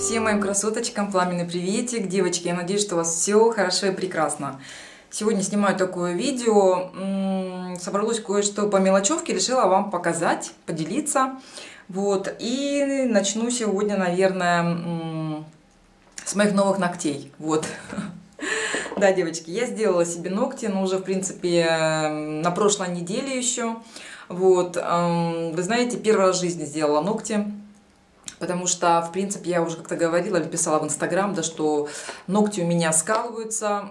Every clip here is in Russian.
Всем моим красоточкам пламенный приветик. Девочки, я надеюсь, что у вас все хорошо и прекрасно. Сегодня снимаю такое видео. Собралось кое-что по мелочевке, решила вам показать, поделиться. Вот. И начну сегодня, наверное, с моих новых ногтей. Вот. Да, девочки, я сделала себе ногти, но уже, в принципе, на прошлой неделе еще. Вот. Вы знаете, первый раз в жизни сделала ногти. Потому что, в принципе, я уже как-то говорила или писала в Инстаграм, да, что ногти у меня скалываются,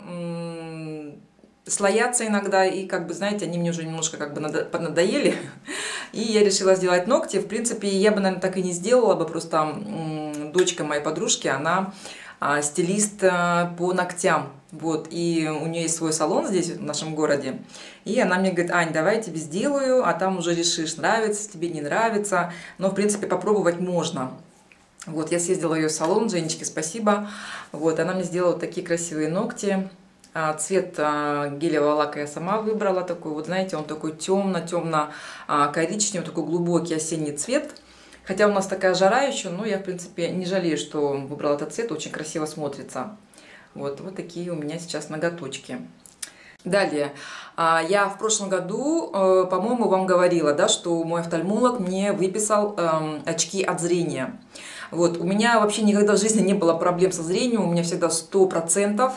слоятся иногда, и, как бы, знаете, они мне уже немножко как бы поднадоели. И я решила сделать ногти. В принципе, я бы, наверное, так и не сделала бы, просто дочка моей подружки, она стилист по ногтям. Вот, и у нее есть свой салон здесь, в нашем городе. И она мне говорит: Ань, давай я тебе сделаю, а там уже решишь, нравится тебе, не нравится. Но, в принципе, попробовать можно. Вот, я съездила в ее салон, Женечке спасибо. Вот, она мне сделала такие красивые ногти. Цвет гелевого лака я сама выбрала такой, вот знаете, он такой темно-коричневый, такой глубокий осенний цвет. Хотя у нас такая жара еще, но я, в принципе, не жалею, что выбрала этот цвет, очень красиво смотрится. Вот, вот такие у меня сейчас ноготочки. Далее, я в прошлом году, по-моему, вам говорила, да, что мой офтальмолог мне выписал очки от зрения. Вот, у меня вообще никогда в жизни не было проблем со зрением, у меня всегда 100%.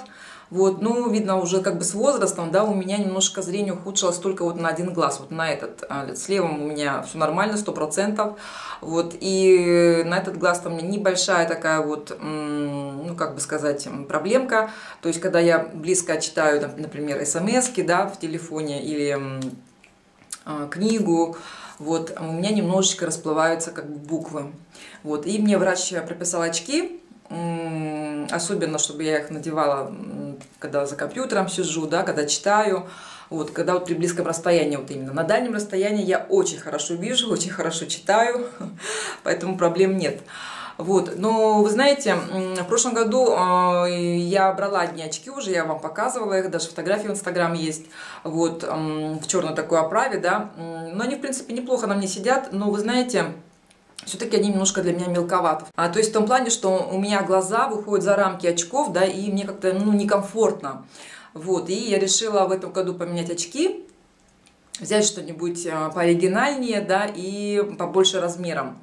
Вот, ну, видно, уже как бы с возрастом, да, у меня немножко зрение ухудшилось только вот на один глаз, вот на этот. С левым у меня все нормально, 100%. Вот, и на этот глаз там у меня небольшая такая вот, ну, как бы сказать, проблемка. То есть, когда я близко читаю, например, смс-ки, да, в телефоне или книгу, вот, у меня немножечко расплываются как бы буквы. Вот, и мне врач прописал очки, особенно, чтобы я их надевала, когда за компьютером сижу, да, когда читаю, вот, когда вот при близком расстоянии, вот именно на дальнем расстоянии я очень хорошо вижу, очень хорошо читаю, поэтому проблем нет. Вот, но вы знаете, в прошлом году я брала одни очки уже, я вам показывала их, даже фотографии в Инстаграм есть, вот, в черной такой оправе, да, но они, в принципе, неплохо на мне сидят, но вы знаете, все-таки они немножко для меня мелковаты. То есть в том плане, что у меня глаза выходят за рамки очков, да, и мне как-то, ну, некомфортно. Вот, и я решила в этом году поменять очки, взять что-нибудь пооригинальнее, да, и побольше размером.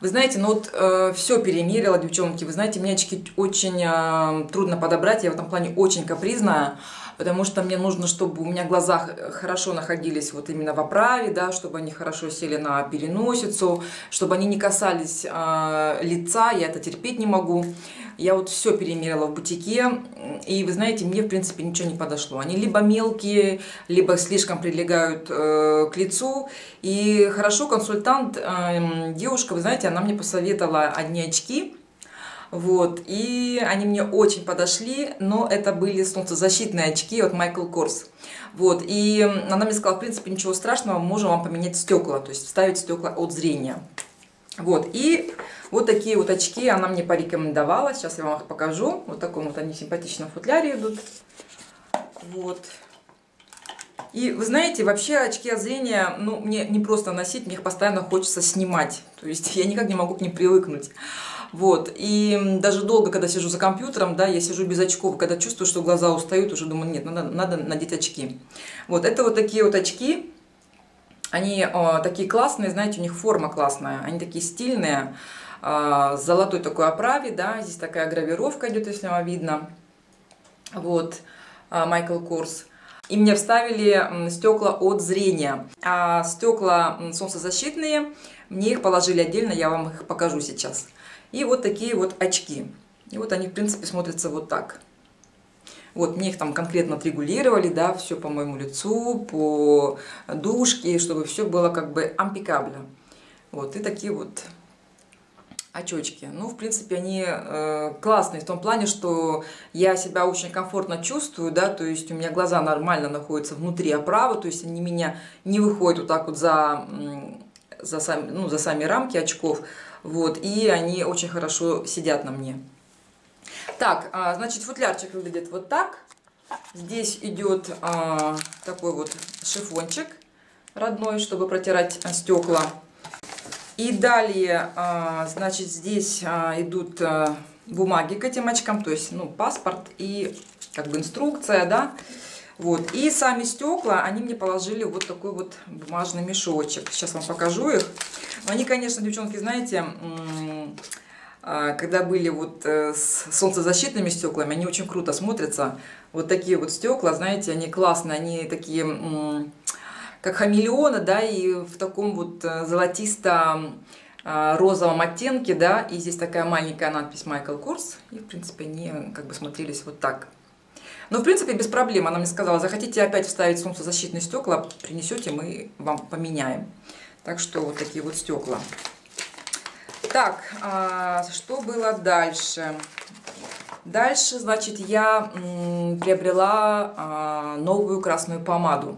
Вы знаете, ну вот все перемерила, девчонки, вы знаете, мне очки очень трудно подобрать, я в этом плане очень капризная, потому что мне нужно, чтобы у меня глаза хорошо находились вот именно в оправе, да, чтобы они хорошо сели на переносицу, чтобы они не касались лица, я это терпеть не могу. Я вот все перемерила в бутике, и вы знаете, мне в принципе ничего не подошло. Они либо мелкие, либо слишком прилегают к лицу. И хорошо консультант, девушка, вы знаете, она мне посоветовала одни очки. Вот, и они мне очень подошли, но это были солнцезащитные очки от Michael Kors. Вот, и она мне сказала: в принципе, ничего страшного, мы можем вам поменять стекла, то есть вставить стекла от зрения. Вот, и вот такие вот очки она мне порекомендовала, сейчас я вам их покажу. Вот в таком вот они симпатичном футляре идут. Вот. И вы знаете, вообще очки от зрения, ну, мне не просто носить, мне их постоянно хочется снимать. То есть я никак не могу к ним привыкнуть. Вот, и даже долго, когда сижу за компьютером, да, я сижу без очков, когда чувствую, что глаза устают, уже думаю: нет, надо надеть очки. Вот, это вот такие вот очки, они такие классные, знаете, у них форма классная, они такие стильные, с золотой такой оправе, да, здесь такая гравировка идет, если вам видно, вот, Michael Kors. И мне вставили стекла от зрения, а стекла солнцезащитные, мне их положили отдельно, я вам их покажу сейчас. И вот такие вот очки. И вот они, в принципе, смотрятся вот так. Вот, мне их там конкретно отрегулировали, да, все по моему лицу, по дужке, чтобы все было как бы ампикабло. Вот, и такие вот очечки. Ну, в принципе, они классные в том плане, что я себя очень комфортно чувствую, да, то есть у меня глаза нормально находятся внутри оправы, то есть они меня не выходят вот так вот за сами рамки очков. Вот, и они очень хорошо сидят на мне. Так, значит, футлярчик выглядит вот так. Здесь идет такой вот шифончик родной, чтобы протирать стекла. И далее, значит, здесь идут бумаги к этим очкам, то есть, ну, паспорт и как бы инструкция, да. Вот. И сами стекла, они мне положили вот такой вот бумажный мешочек. Сейчас вам покажу их. Но они, конечно, девчонки, знаете, когда были вот с солнцезащитными стеклами, они очень круто смотрятся. Вот такие вот стекла, знаете, они классные, они такие, как хамелеоны, да, и в таком вот золотисто-розовом оттенке, да. И здесь такая маленькая надпись Michael Kors. И, в принципе, они как бы смотрелись вот так. Но, в принципе, без проблем. Она мне сказала, захотите опять вставить солнцезащитные стекла, принесете, мы вам поменяем. Так что вот такие вот стекла. Так, что было дальше? Дальше, значит, я приобрела новую красную помаду.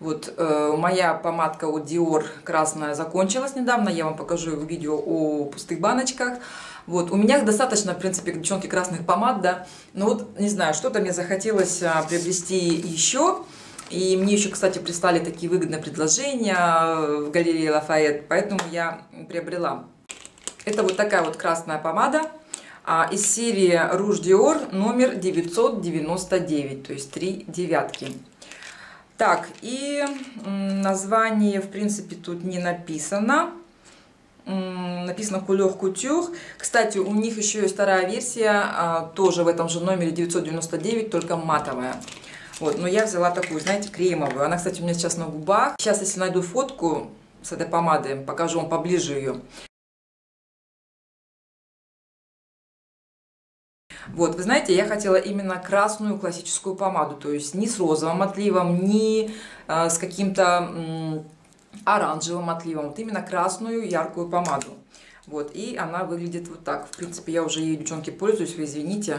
Вот моя помадка от Dior красная закончилась недавно. Я вам покажу видео о пустых баночках. Вот, у меня достаточно, в принципе, девчонки, красных помад, да, но вот, не знаю, что-то мне захотелось приобрести еще, и мне еще, кстати, прислали такие выгодные предложения в галерее Лафайет, поэтому я приобрела. Это вот такая вот красная помада из серии Rouge Dior номер 999, то есть 3 девятки. Так, и название, в принципе, тут не написано. Написано Couleur Couture. Кстати, у них еще есть вторая версия, тоже в этом же номере 999, только матовая. Вот, но я взяла такую, знаете, кремовую. Она, кстати, у меня сейчас на губах. Сейчас, если найду фотку с этой помадой, покажу вам поближе ее. Вот, вы знаете, я хотела именно красную классическую помаду, то есть не с розовым отливом, не с каким-то оранжевым отливом, вот именно красную яркую помаду. Вот, и она выглядит вот так. В принципе, я уже ей, девчонки, пользуюсь, вы извините,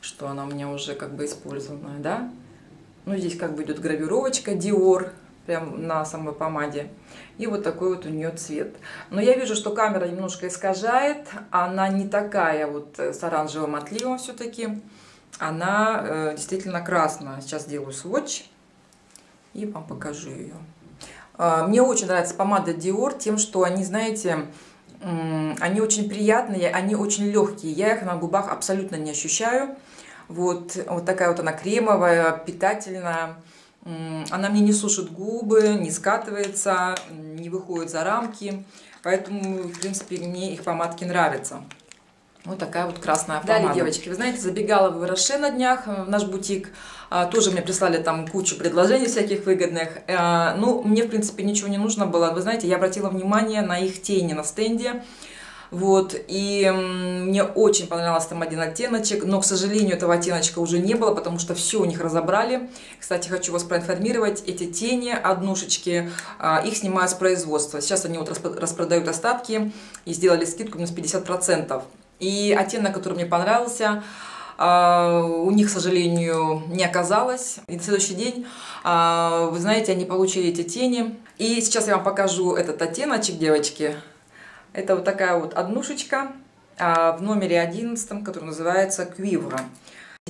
что она у меня уже как бы использованная, да. Ну, здесь как бы идет гравировочка Dior, прям на самой помаде. И вот такой вот у нее цвет. Но я вижу, что камера немножко искажает, она не такая вот с оранжевым отливом все-таки, она действительно красная. Сейчас делаю сводч и вам покажу ее. Мне очень нравится помада Dior тем, что они, знаете, они очень приятные, они очень легкие. Я их на губах абсолютно не ощущаю. Вот, вот такая вот она кремовая, питательная. Она мне не сушит губы, не скатывается, не выходит за рамки. Поэтому, в принципе, мне их помадки нравятся. Вот такая вот красная помада. Далее, девочки, вы знаете, забегала в Рошен на днях, в наш бутик. Тоже мне прислали там кучу предложений всяких выгодных. Ну, мне, в принципе, ничего не нужно было. Вы знаете, я обратила внимание на их тени на стенде. Вот, и мне очень понравился там один оттеночек, но, к сожалению, этого оттеночка уже не было, потому что все у них разобрали. Кстати, хочу вас проинформировать, эти тени, однушечки, их снимают с производства. Сейчас они вот распродают остатки и сделали скидку минус 50%. И оттенок, который мне понравился, у них, к сожалению, не оказалось. И на следующий день, вы знаете, они получили эти тени. И сейчас я вам покажу этот оттеночек, девочки. Это вот такая вот однушечка в номере 11, который называется Квивра.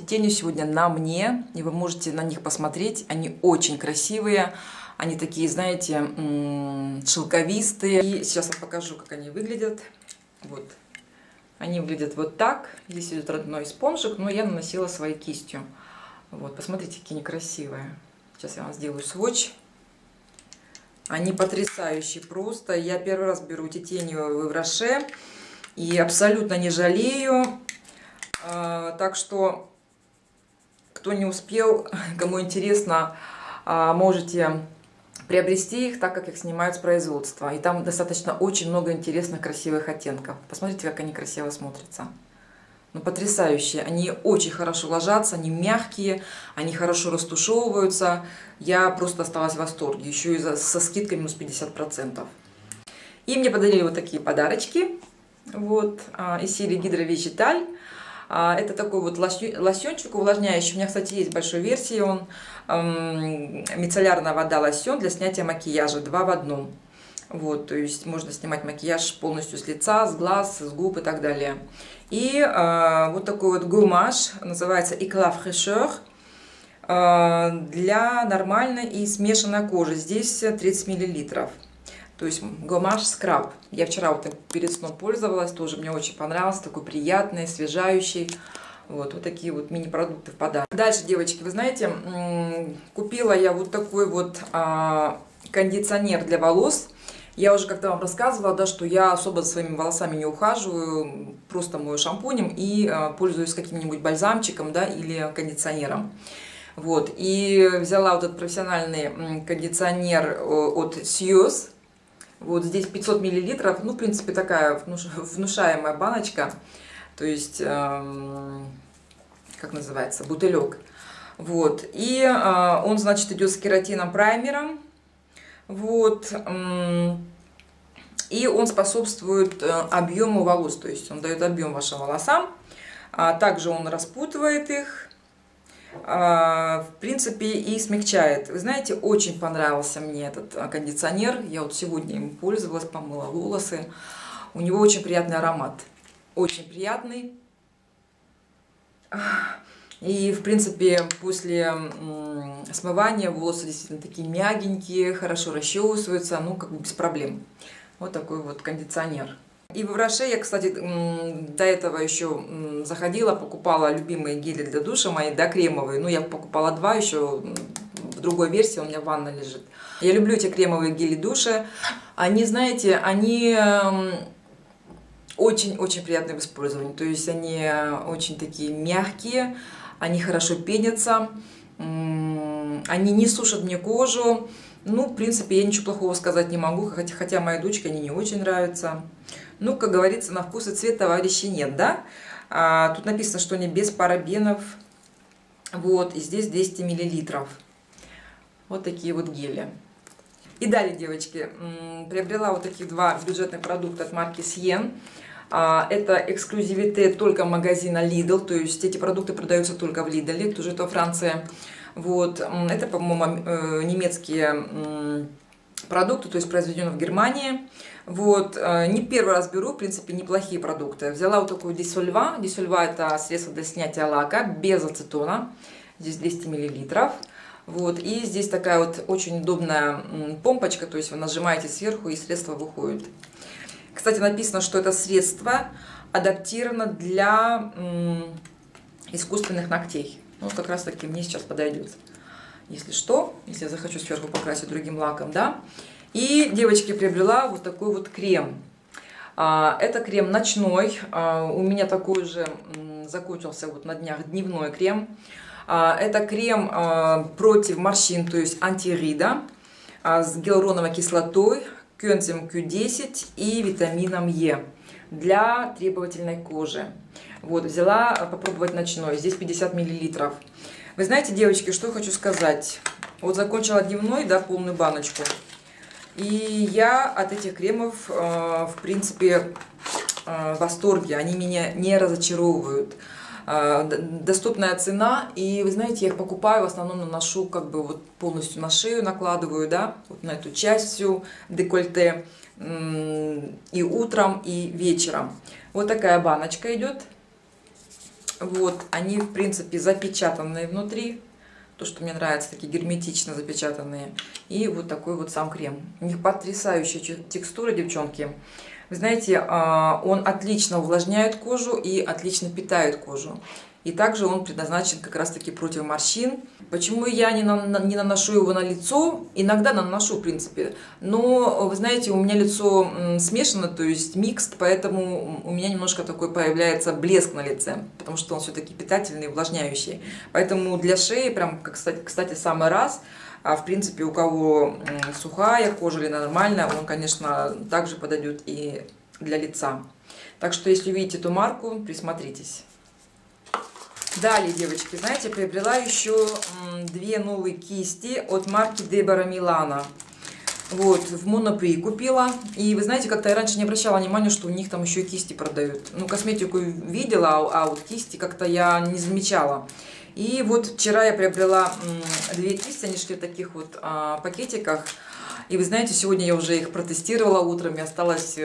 Тени сегодня на мне, и вы можете на них посмотреть. Они очень красивые, они такие, знаете, шелковистые. И сейчас я покажу, как они выглядят. Вот. Они выглядят вот так. Здесь идет родной спонжик, но я наносила своей кистью. Вот, посмотрите, какие они красивые. Сейчас я вам сделаю сводч. Они потрясающие просто. Я первый раз беру эти тени в Роше и абсолютно не жалею. Так что, кто не успел, кому интересно, можете приобрести их, так как их снимают с производства. И там достаточно очень много интересных красивых оттенков. Посмотрите, как они красиво смотрятся. Ну, потрясающие. Они очень хорошо ложатся, они мягкие, они хорошо растушевываются. Я просто осталась в восторге, еще и со скидкой минус 50%. И мне подарили вот такие подарочки. Вот, из серии Гидровегеталь. Это такой вот лосьончик увлажняющий. У меня, кстати, есть большой версии. Он мицеллярная вода лосьон для снятия макияжа. 2 в 1. Вот, то есть можно снимать макияж полностью с лица, с глаз, с губ и так далее. И вот такой вот гумаш, называется Eclat Fricheur, для нормальной и смешанной кожи. Здесь 30 мл. То есть гуамаш скраб. Я вчера вот перед сном пользовалась, тоже мне очень понравился, такой приятный, освежающий. Вот такие вот мини-продукты в подарок. Дальше, девочки, вы знаете, купила я вот такой вот кондиционер для волос. Я уже как-то вам рассказывала, да, что я особо за своими волосами не ухаживаю, просто мою шампунем и пользуюсь каким-нибудь бальзамчиком, да, или кондиционером. Вот, и взяла вот этот профессиональный кондиционер от Сьюз. Вот здесь 500 мл, ну, в принципе, такая внушаемая баночка, то есть, как называется, бутылек. Вот, и он, значит, идет с кератином праймером. Вот, и он способствует объему волос, то есть он дает объем вашим волосам, а также он распутывает их, в принципе, и смягчает. Вы знаете, очень понравился мне этот кондиционер, я вот сегодня им пользовалась, помыла волосы, у него очень приятный аромат, очень приятный. И, в принципе, после смывания волосы действительно такие мягенькие, хорошо расчесываются, ну, как бы без проблем. Вот такой вот кондиционер. И в Роше я, кстати, до этого еще заходила, покупала любимые гели для душа мои, да, кремовые. Ну, я покупала два еще, в другой версии, у меня в ванной лежит. Я люблю эти кремовые гели душа. Они, знаете, они... очень-очень приятные в использовании, то есть они очень такие мягкие, они хорошо пенятся, они не сушат мне кожу. Ну, в принципе, я ничего плохого сказать не могу, хотя моей дочке они не очень нравятся. Ну, как говорится, на вкус и цвет товарищей нет, да? А тут написано, что они без парабенов, вот, и здесь 200 мл. Вот такие вот гели. И далее, девочки, приобрела вот таких два бюджетных продукта от марки Cien. Это эксклюзивитет только магазина Lidl, то есть эти продукты продаются только в Lidl, тоже это во Франции. Вот. Это, по-моему, немецкие продукты, то есть произведены в Германии. Вот. Не первый раз беру, в принципе, неплохие продукты. Взяла вот такую диссольва. Диссольва – это средство для снятия лака без ацетона, здесь 200 мл. Вот, и здесь такая вот очень удобная помпочка, то есть вы нажимаете сверху и средство выходит. Кстати, написано, что это средство адаптировано для искусственных ногтей. Вот как раз таки мне сейчас подойдет, если что, если я захочу сверху покрасить другим лаком, да. И, девочки, приобрела вот такой вот крем. Это крем ночной, у меня такой же закончился вот на днях дневной крем. Это крем против морщин, то есть антирида, с гиалуроновой кислотой, кензем Q10 и витамином Е для требовательной кожи. Вот, взяла попробовать ночной, здесь 50 мл. Вы знаете, девочки, что хочу сказать. Вот закончила дневной, да, полную баночку. И я от этих кремов, в принципе, в восторге, они меня не разочаровывают. Доступная цена, и вы знаете, я их покупаю, в основном наношу как бы вот полностью на шею, накладываю, да, вот на эту часть всю декольте, и утром, и вечером. Вот такая баночка идет, вот, они в принципе запечатанные внутри, то, что мне нравится, такие герметично запечатанные, и вот такой вот сам крем. У них потрясающая текстура, девчонки. Вы знаете, он отлично увлажняет кожу и отлично питает кожу. И также он предназначен как раз-таки против морщин. Почему я не наношу его на лицо? Иногда наношу, в принципе. Но, вы знаете, у меня лицо смешано, то есть микст, поэтому у меня немножко такой появляется блеск на лице, потому что он все-таки питательный, увлажняющий. Поэтому для шеи, прям, кстати, самый раз. А в принципе, у кого сухая кожа или нормальная, он, конечно, также подойдет и для лица. Так что, если видите эту марку, присмотритесь. Далее, девочки, знаете, приобрела еще две новые кисти от марки Deborah Milano. Вот, в Монопри купила. И вы знаете, как-то я раньше не обращала внимания, что у них там еще и кисти продают. Ну, косметику видела, а вот кисти как-то я не замечала. И вот вчера я приобрела две кисти, они шли в таких вот пакетиках. И вы знаете, сегодня я уже их протестировала утром и осталась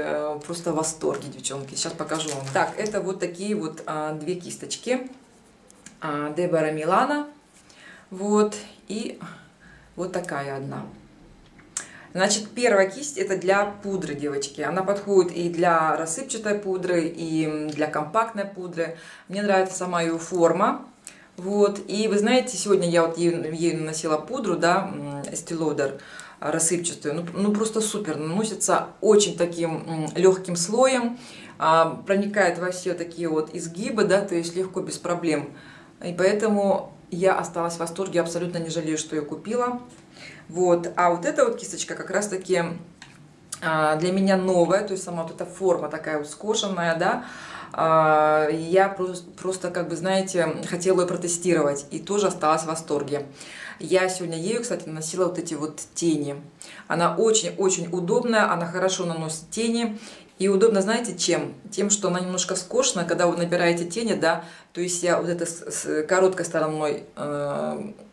просто в восторге, девчонки. Сейчас покажу вам. Так, это вот такие вот две кисточки. Deborah Milano. Вот. И вот такая одна. Значит, первая кисть — это для пудры, девочки. Она подходит и для рассыпчатой пудры, и для компактной пудры. Мне нравится сама ее форма. Вот. И вы знаете, сегодня я вот ей наносила пудру, да, Estee Lauder, рассыпчатую. Ну просто супер. Наносится очень таким легким слоем. Проникает во все такие вот изгибы, да, то есть легко, без проблем. И поэтому я осталась в восторге, абсолютно не жалею, что ее купила. Вот. А вот эта вот кисточка как раз таки для меня новая, то есть сама вот эта форма такая вот скошенная, да. Я просто, как бы, знаете, хотела ее протестировать и тоже осталась в восторге. Я сегодня ею, кстати, наносила вот эти вот тени. Она очень-очень удобная, она хорошо наносит тени. И удобно, знаете, чем? Тем, что она немножко скошена, когда вы набираете тени, да, то есть я вот это с короткой стороной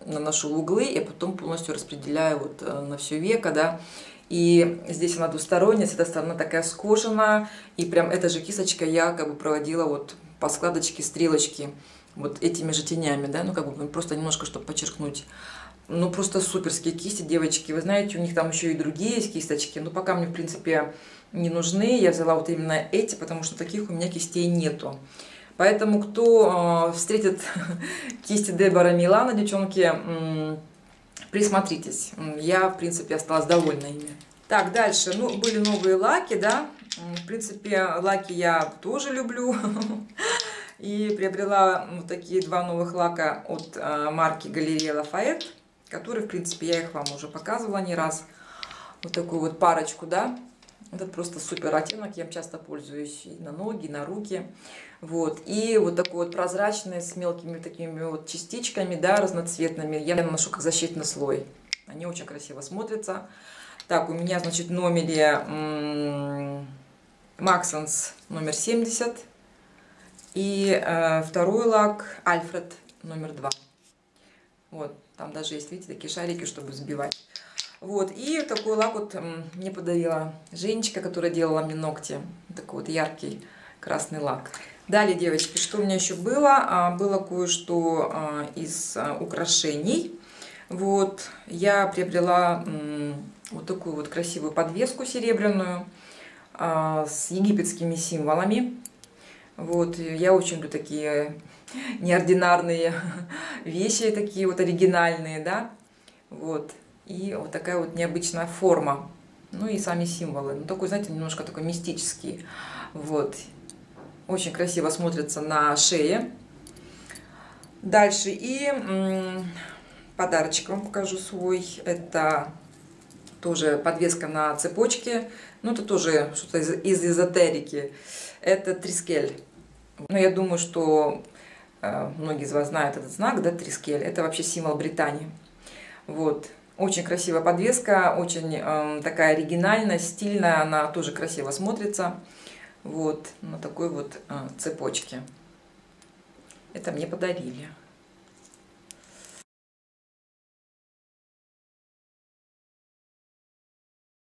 наношу в углы, и потом полностью распределяю вот на все веко, да. И здесь она двусторонняя, с этой стороны такая скошенная, и прям эта же кисточка я как бы проводила вот по складочке стрелочки вот этими же тенями, да, ну как бы просто немножко, чтобы подчеркнуть. Ну просто суперские кисти, девочки, вы знаете, у них там еще и другие есть кисточки, но пока мне, в принципе, не нужны, я взяла вот именно эти, потому что таких у меня кистей нету. Поэтому кто встретит кисти Дебора Милано, девчонки, присмотритесь. Я, в принципе, осталась довольна ими. Так, дальше, ну, были новые лаки, да, в принципе, лаки я тоже люблю. И приобрела вот такие два новых лака от марки Галерея Lafayette, которые, в принципе, я их вам уже показывала не раз. Вот такую вот парочку, да. Это просто супер оттенок, я им часто пользуюсь и на ноги, и на руки. Вот. И вот такой вот прозрачный, с мелкими такими вот частичками, да, разноцветными. Я наношу как защитный слой. Они очень красиво смотрятся. Так, у меня, значит, в номере Maxons номер 70. И второй лак Alfred номер 2. Вот, там даже есть, видите, такие шарики, чтобы сбивать. Вот, и такой лак вот мне подарила Женечка, которая делала мне ногти. Такой вот яркий красный лак. Далее, девочки, что у меня еще было? Было кое-что из украшений. Вот, я приобрела вот такую вот красивую подвеску серебряную с египетскими символами. Вот, я очень люблю такие неординарные вещи, такие вот оригинальные, да. Вот. И вот такая вот необычная форма. Ну и сами символы. Ну такой, знаете, немножко такой мистический. Вот. Очень красиво смотрится на шее. Дальше. И подарочек вам покажу свой. Это тоже подвеска на цепочке. Ну это тоже что-то из эзотерики. Это трискель. Ну я думаю, что многие из вас знают этот знак, да, трискель. Это вообще символ Британии. Вот. Очень красивая подвеска, очень такая оригинальная, стильная, она тоже красиво смотрится. Вот, на такой вот цепочке. Это мне подарили.